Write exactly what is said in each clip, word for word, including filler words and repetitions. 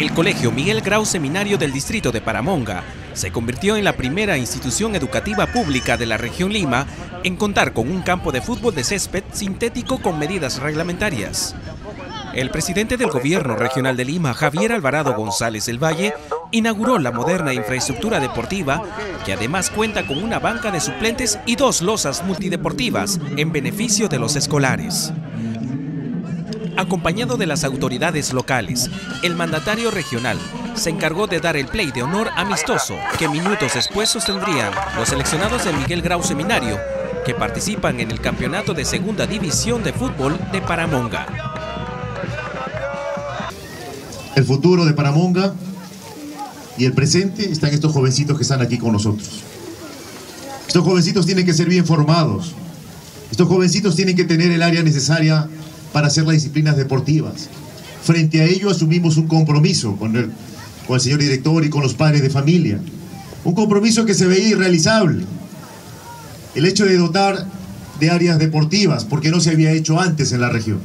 El Colegio Miguel Grau Seminario del Distrito de Paramonga se convirtió en la primera institución educativa pública de la región Lima en contar con un campo de fútbol de césped sintético con medidas reglamentarias. El presidente del Gobierno Regional de Lima, Javier Alvarado González del Valle, inauguró la moderna infraestructura deportiva, que además cuenta con una banca de suplentes y dos losas multideportivas en beneficio de los escolares. Acompañado de las autoridades locales, el mandatario regional se encargó de dar el play de honor amistoso que minutos después sostendrían los seleccionados del Miguel Grau Seminario que participan en el campeonato de segunda división de fútbol de Paramonga. El futuro de Paramonga y el presente están estos jovencitos que están aquí con nosotros. Estos jovencitos tienen que ser bien formados. Estos jovencitos tienen que tener el área necesaria para hacer las disciplinas deportivas. Frente a ello asumimos un compromiso con el, con el señor director y con los padres de familia. Un compromiso que se veía irrealizable. El hecho de dotar de áreas deportivas, porque no se había hecho antes en la región.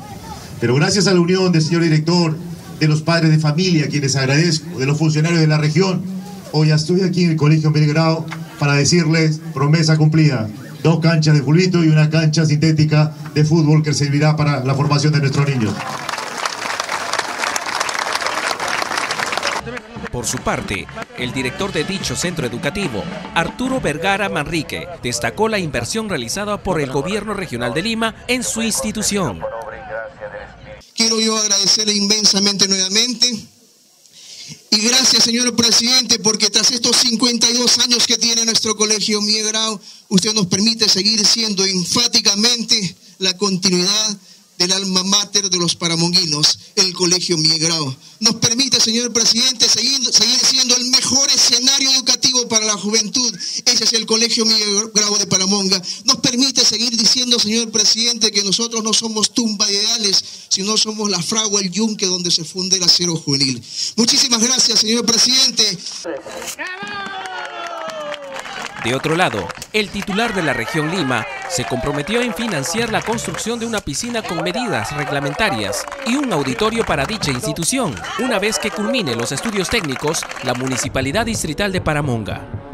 Pero gracias a la unión del señor director, de los padres de familia, a quienes agradezco, de los funcionarios de la región, hoy estoy aquí en el Colegio Miguel Grau para decirles: promesa cumplida. Dos canchas de fulbito y una cancha sintética de fútbol que servirá para la formación de nuestros niños. Por su parte, el director de dicho centro educativo, Arturo Vergara Manrique, destacó la inversión realizada por el Gobierno Regional de Lima en su institución. Quiero yo agradecerle inmensamente nuevamente. Y gracias, señor presidente, porque tras estos cincuenta y dos años que tiene nuestro Colegio Miguel Grau, usted nos permite seguir siendo enfáticamente la continuidad del alma mater de los paramonguinos, el Colegio Miguel Grau. Nos permite, señor presidente, seguir, seguir siendo el mejor escenario educativo para la juventud. Ese es el Colegio Miguel Grau de Paramonga. Nos permite seguir diciendo, señor presidente, que nosotros no somos tumba ideales, sino somos la fragua, el yunque donde se funde el acero juvenil. Muchísimas gracias, señor presidente. De otro lado, el titular de la región Lima se comprometió en financiar la construcción de una piscina con medidas reglamentarias y un auditorio para dicha institución, una vez que culmine los estudios técnicos la Municipalidad Distrital de Paramonga.